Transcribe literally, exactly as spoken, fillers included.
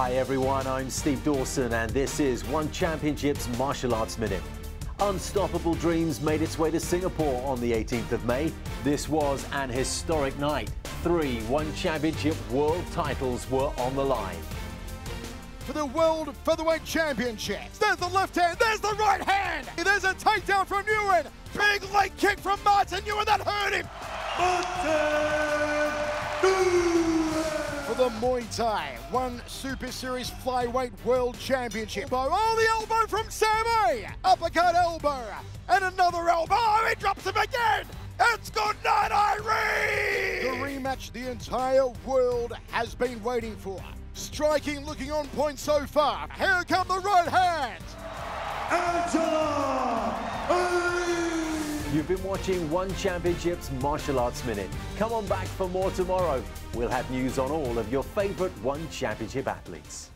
Hi everyone, I'm Steve Dawson and this is One Championship's Martial Arts Minute. Unstoppable Dreams made its way to Singapore on the eighteenth of May. This was an historic night. Three One Championship world titles were on the line. For the World Featherweight Championship. There's the left hand, there's the right hand! There's a takedown from Nguyen! Big leg kick from Martin, Nguyen, that hurt him! Martin! For the Muay Thai, One Super Series Flyweight World Championship. Oh, the elbow from Sammy! Uppercut elbow, and another elbow, oh, he drops him again! It's good night, Irene! The rematch the entire world has been waiting for. Striking, looking on point so far. Here come the right hand! You've been watching One Championship's Martial Arts Minute. Come on back for more tomorrow. We'll have news on all of your favourite One Championship athletes.